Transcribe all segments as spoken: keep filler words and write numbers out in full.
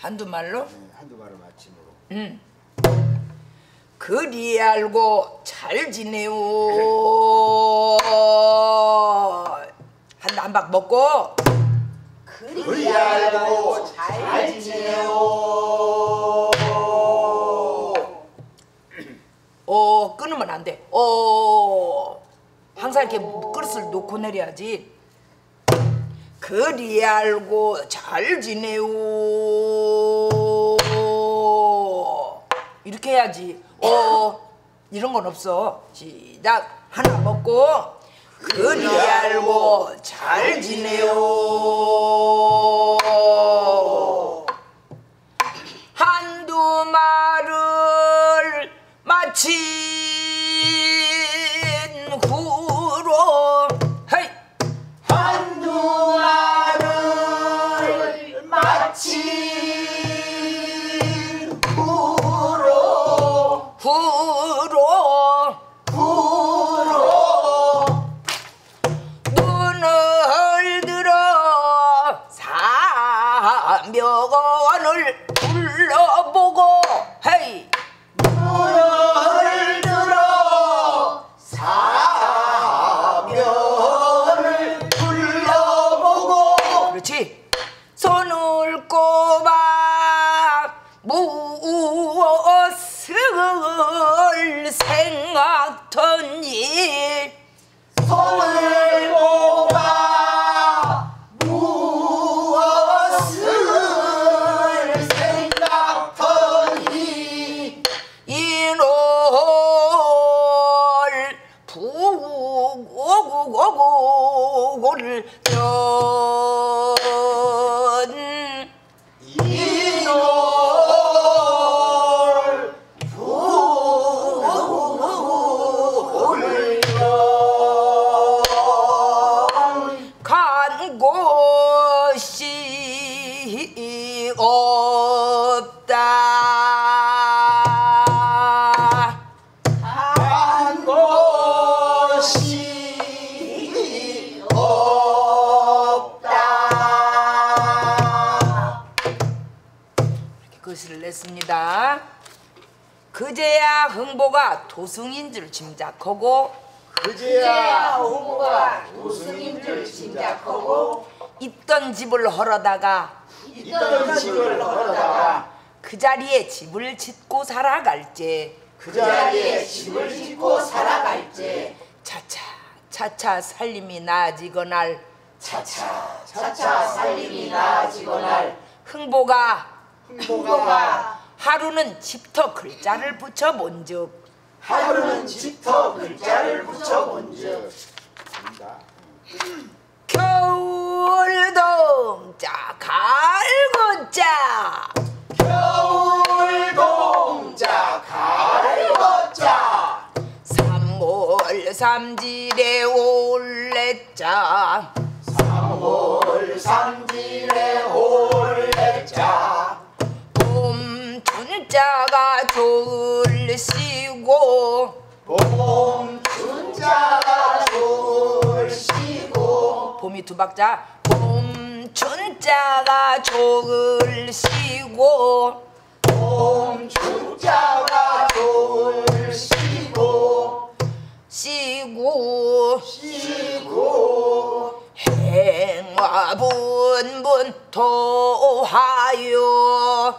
한두 말로? 네, 한두 말로 마침으로. 응. 그리 알고 잘 지내오. 한 남박 먹고. 그리, 그리 알고 잘, 잘 지내오. 오, 끊으면 안 돼. 오. 항상 이렇게 그릇을 놓고 내려야지. 그리 알고 잘 지내오. 이렇게 해야지. 오. 이런 건 없어. 시작. 하나 먹고. 그리 알고 잘 지내오. 한두 말을 마친 후로 헤이. 한두 말을 마친 후로 후로 후로 눈을 들어 사명원을 둘러보고 헤이. 눈을 들어 사면을 둘러보고 그렇지. 손을 꼽아 무엇을 생각하니. 손을 꼽아 무엇을 생각하니. 이놈을 부고고고고를 연 이놈을 부고고고고를 연 간 곳이 없다. 한 곳이 없다. 이렇게 글씨를 냈습니다. 그제야 흥보가 도승인 줄 짐작하고 그제야 흥보가 도승인 줄 짐작하고 있던 집을 헐어다가 있던 집을 걸어다가 그 자리에 집을 짓고 살아갈제. 그 자리에 집을 짓고 살아갈지. 차차 차차 살림이 나아지거날 차차 차차 살림이 나아지거날 흥보가 흥보가 하루는 집터 글자를 붙여본즉 하루는 집터 글자를 붙여본즉 겨울동자 갈고자 겨울동자 갈고자 삼월삼질에 올랬자 삼월삼질에 올랬자 봄춘자가 졸 쉬고 봄춘자가 졸 쉬고 봄이 두 박자 봄춘자가 졸 쉬고 봄춘자가 졸 쉬고 쉬고 쉬고 행화분분 토하요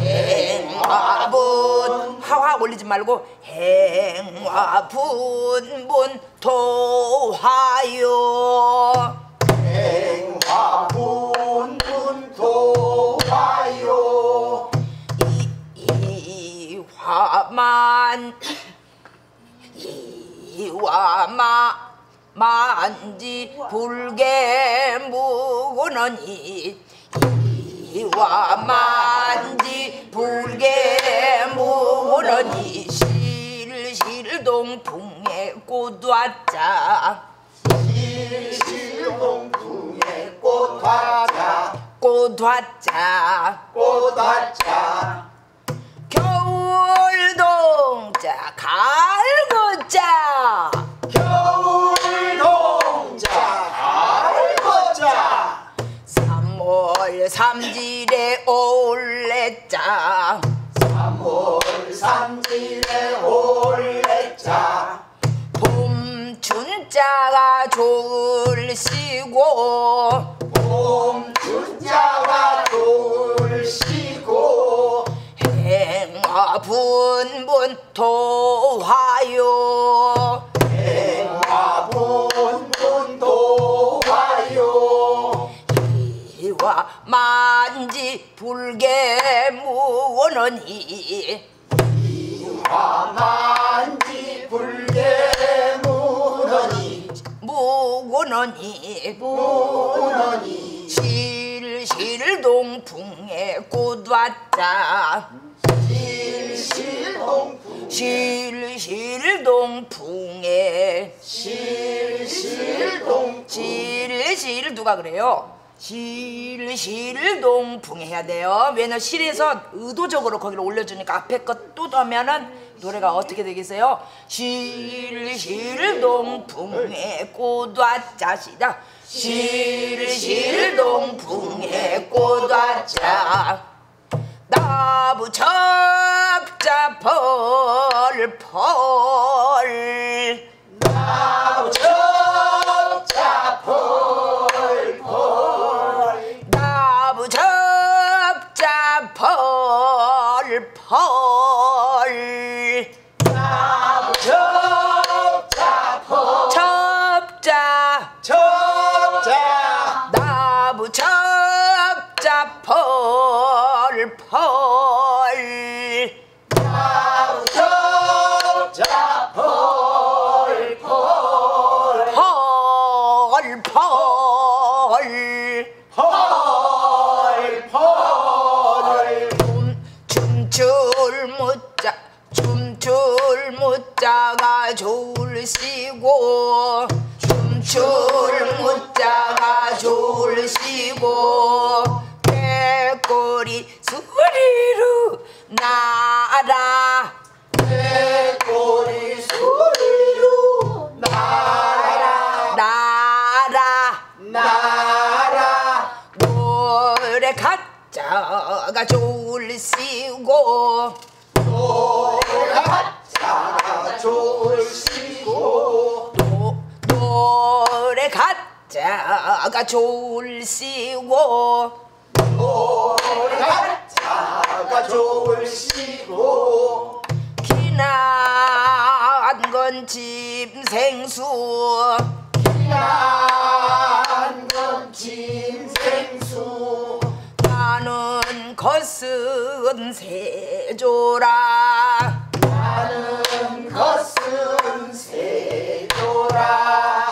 행화분 화화 올리지 말고 행화분분 토하요 행화분분 토하요 이 화만 이와마 만지 불개 무고너니 이와 만지 불개 무고너니 실실동풍에 꽃왔자 실실동풍에 꽃왔자 꽃왔자 꽃왔자 겨울동자 갈고자 겨울동자 갈고자 삼질에 올레자 삼월 삼질에 올레자 봄춘자가 졸시고 봄춘자가 졸시고 행화분분 도화요 행화분분 도화요 이와 만지 불개 무너니 이와 만지 불개 무너니 무너니 무너니 실실동풍에 곧왔다 실실동풍에 실실동풍에 실실동풍 실실 누가 그래요? 실실동풍에 해야 돼요. 왜냐면 실에서 의도적으로 거기를 올려주니까 앞에 것 또 더면은 노래가 어떻게 되겠어요? 실실동풍에 꽃왔자시다 실실동풍에 꽃왔자 나부첩자 펄펄 나부첩자 펄펄 펄펄 나부첩자 첩자 첩자 나부첩자 펄펄 나부첩자 펄펄 펄펄 춤출못자가 졸시고 춤출못자가 졸시고 개꼬리 소리로 날아 개꼬리 소리로 날아 날아 날아 노래 가짜가 졸시고 노래 가짜가 졸시고 노래 가짜가 졸시고 노래 가짜가 졸시고 기나한 건 짐생수 기나한 건 짐생수 나는 것은 세조라 나는 것은 세조라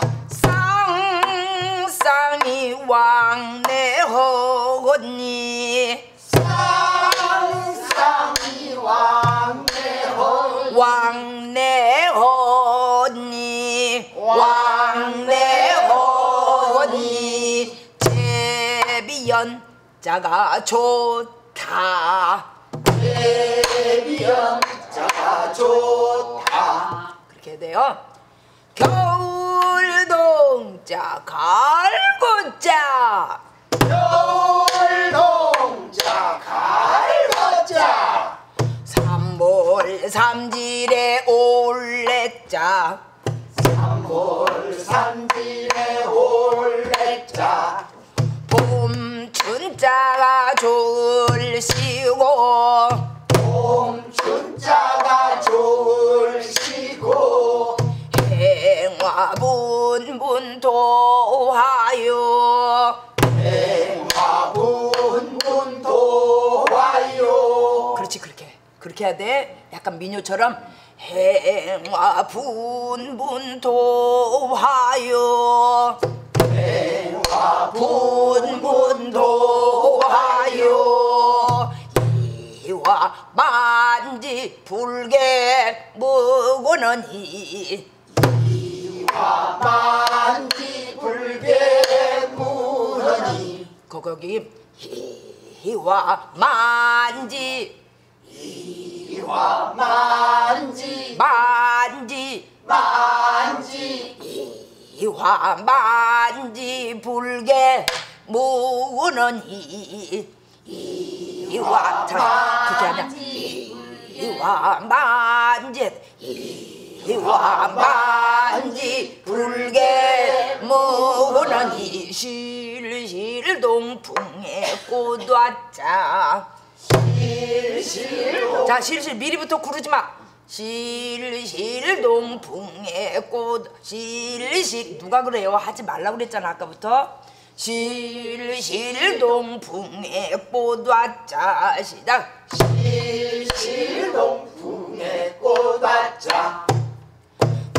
쌍쌍이 왕내 허니 쌍쌍이 왕내 허니 왕내 허니 왕내 허니 제비연 자가 좋다 제비연자가 좋다 그렇게 돼요. 겨울동자 갈고자 겨울동자 갈고자 삼월 삼질에 올레자 삼월 삼질에 올레자 봄춘자가 졸시고 봄춘자가 졸시고 행화분분 도화요 행화분분 도화요 그렇지 그렇게 그렇게 해야 돼. 약간 민요처럼 행화분분 도화요 행화분분 도화요 이와 만지 불개 무고너니 이와 만지 불개 무고너니 거기 이와 만지 이와 만지 만지 만지 이화 만지 불개 무는 이 이와 만짓 이와 만짓 이와 만짓 불게 무는 이 실실동풍에 꽃왔자 실실 자 실실 미리부터 구르지 마. 실실 동풍의 꽃 실실 누가 그래요? 하지 말라고 그랬잖아 아까부터. 실실 동풍의 꽃 왔자 시작. 실실 동풍의 꽃 왔자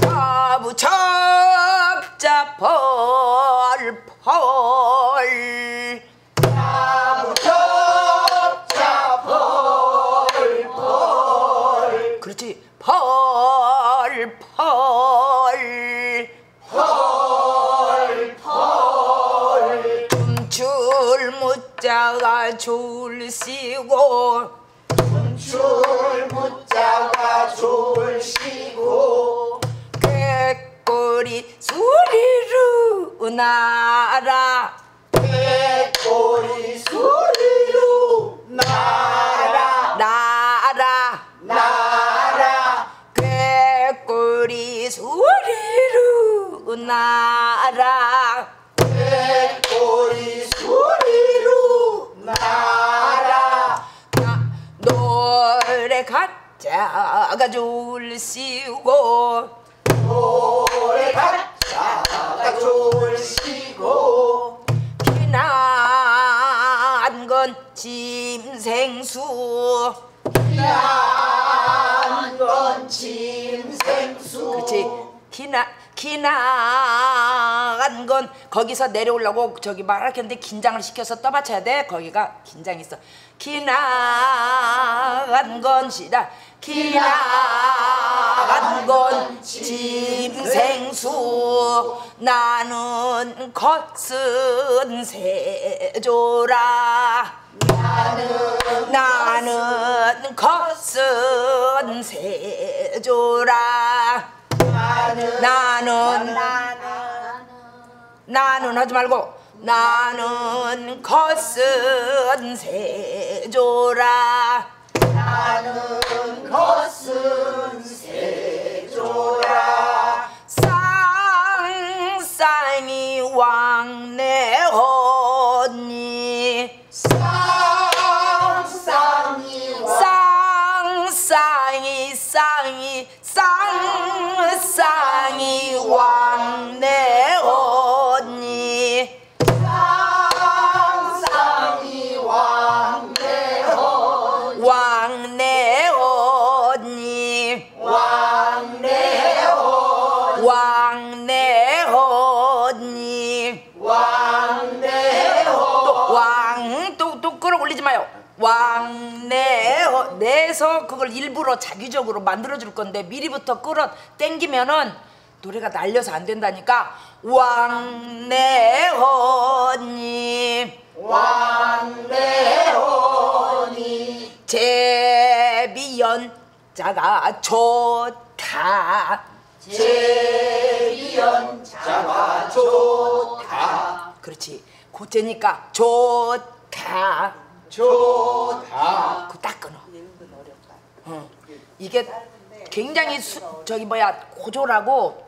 나무 접자 펄펄 나무 접자 펄펄 그렇지 펄펄 펄펄 춤출 무자가 줄시고 춤출 무자가 줄시고 꾀꼬리 소리로 우나라 꾀꼬리 소리로 나라 나라 나라 꾀꼬리 소리로 우나라 꾀꼬리 소리로 나라 나 노래 가짜가 줄시고 노래 가짜가 졸시고 피난 건 짐생수 피난 건 짐생수 그렇지 피난 피난 건 거기서 내려오려고 저기 말할텐데 긴장을 시켜서 떠받쳐야 돼 거기가 긴장 있어 피난 건 시다 피난 건 짐생수 나는 것은 세조라 나는, 나는 것은 세조라 나는 나는, 나는 나는 하지 말고 나는 것은 세조라 나는 것은 세조라 쌍쌍이 왕내 언니 쌍쌍이 쌍쌍이 쌍이 쌍쌍이 왕내 언니 왕내어 내서 그걸 일부러 자기적으로 만들어줄 건데 미리부터 끌어 땡기면은 노래가 날려서 안 된다니까 왕내어니 왕내어니 제비연자가 좋다 제비연자가 좋다 그렇지 고제니까 좋다 좋다. 그거 딱 끊어. 어렵다. 응. 이게 굉장히 수, 저기 뭐야 고졸하고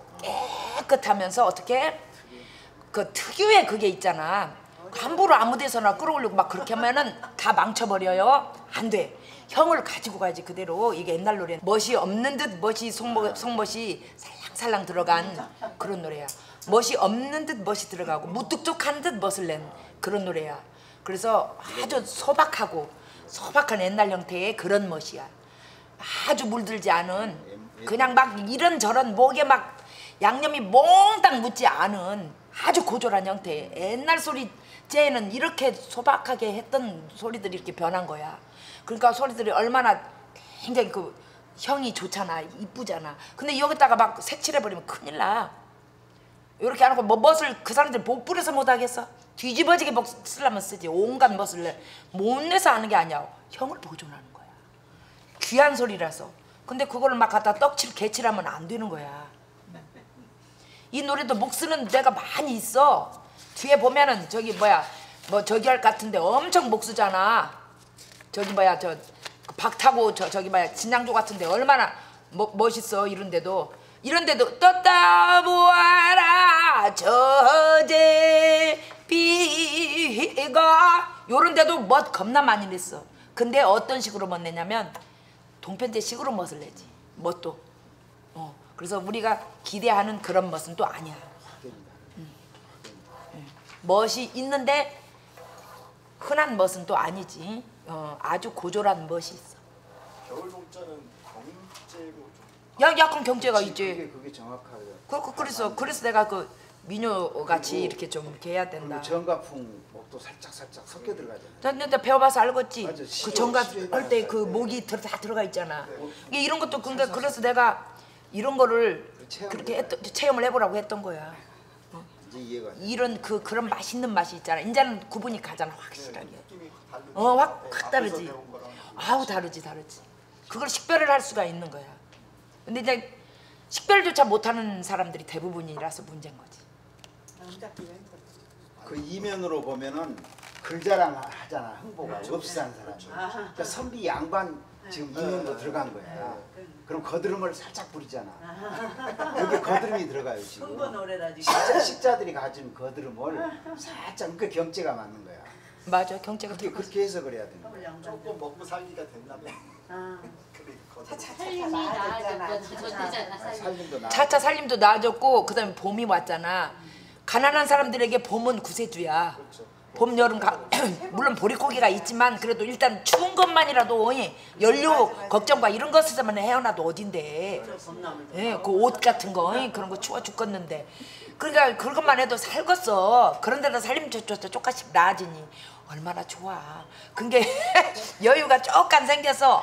깨끗하면서 어떻게 그 특유의 그게 있잖아. 함부로 아무데서나 끌어올리고 막 그렇게 하면은 다 망쳐버려요. 안 돼. 형을 가지고 가야지 그대로. 이게 옛날 노래. 멋이 없는 듯 멋이 속멋, 속멋이 살랑살랑 들어간 그런 노래야. 멋이 없는 듯 멋이 들어가고 무뚝뚝한 듯 멋을 낸 그런 노래야. 그래서 아주 소박하고 소박한 옛날 형태의 그런 멋이야. 아주 물들지 않은 그냥 막 이런저런 목에 막 양념이 몽땅 묻지 않은 아주 고졸한 형태의 옛날 소리제에는 이렇게 소박하게 했던 소리들이 이렇게 변한 거야. 그러니까 소리들이 얼마나 굉장히 그 형이 좋잖아 이쁘잖아. 근데 여기다가 막 색칠해버리면 큰일 나. 이렇게 안 하고 뭐 멋을 그 사람들 못 부려서 못 하겠어? 뒤집어지게 뭐 쓰려면 쓰지 온갖 멋을 내. 못 내서 하는 게 아니야. 형을 보존하는 거야. 귀한 소리라서. 근데 그걸 막 갖다 떡칠 개칠하면 안 되는 거야. 이 노래도 목 쓰는 데가 많이 있어. 뒤에 보면은 저기 뭐야 뭐 저기 할 것 같은데 엄청 목수잖아. 저기 뭐야 저 박타고 저 저기 뭐야 진양조 같은데 얼마나 뭐, 멋있어. 이런데도 이런데도 떴다 보아라 저제 비가 요런데도 멋 겁나 많이 냈어. 근데 어떤 식으로 멋 내냐면 동편제식으로 멋을 내지. 멋도 어 그래서 우리가 기대하는 그런 멋은 또 아니야. 응. 응. 멋이 있는데 흔한 멋은 또 아니지. 어 아주 고졸한 멋이 있어. 겨울 동자는 경제로 야, 약간 경제가 그치, 있지. 그게, 그게 정확하게. 그, 그, 그래서 그래서 내가 그 민요같이 이렇게 좀 이렇게 해야 된다. 전가풍 목도 살짝 살짝 섞여 들어가잖아. 근데 배워봐서 알겠지. 맞아, 시도, 그 전가 할 때 그 목이 들어 다 들어가 있잖아. 네, 뭐, 이게 이런 것도 근데 그래서 내가 이런 거를 그렇게 했던, 체험을 해보라고 했던 거야. 어? 이제 이해가 안 돼. 이런 그 그런 맛있는 맛이 있잖아. 이제는 구분이 가잖아 확실하게. 네, 어, 확, 확 다르지. 아우 다르지 다르지. 그걸 식별을 할 수가 있는 거야. 근데 이제 식별조차 못하는 사람들이 대부분이라서 문제인 거지. 그 이면으로 보면은 글자랑 하잖아. 흥보가 없이란 사람. 그러니까 선비 양반 지금 이면도 들어간 거야. 그럼 거드름을 살짝 부리잖아. 여기 거드름이 들어가요 지금. 흥보 노래라 지금. 식자, 식자들이 가진 거드름을 살짝 그러니까 경제가 맞는 거야. 맞아 경제가. 그렇게 그렇게 해서 그래야 된다. 조금 먹고 살기가 된다면. 아. 차차 살림이 나아졌잖아. 차차 살림도 나아졌고 그다음에 봄이 왔잖아. 가난한 사람들에게 봄은 구세주야. 봄, 여름, 가, 물론 보릿고기가 있지만 그래도 일단 추운 것만이라도 연료 걱정과 이런 것에서만 헤어나도 어딘데. 예, 그 옷 같은 거 그런 거 추워 죽겠는데. 그러니까 그것만 해도 살겄어. 그런데도 살림조차 조금씩 나아지니 얼마나 좋아. 그게 여유가 조금 생겨서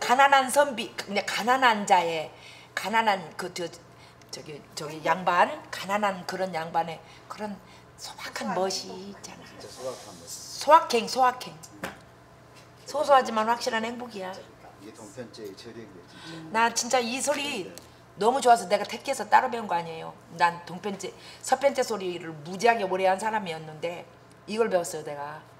가난한 선비, 그냥 가난한 자의 가난한 그 저, 저기 저기 양반, 가난한 그런 양반의 그런 소박한 멋이 있잖아. 소확행, 소확행. 소소하지만 확실한 행복이야. 이게 동편제의 저력이에요, 진짜. 나 진짜 이 소리 너무 좋아서 내가 택해서 따로 배운 거 아니에요. 난 동편제, 서편제 소리를 무지하게 오래 한 사람이었는데 이걸 배웠어요, 내가.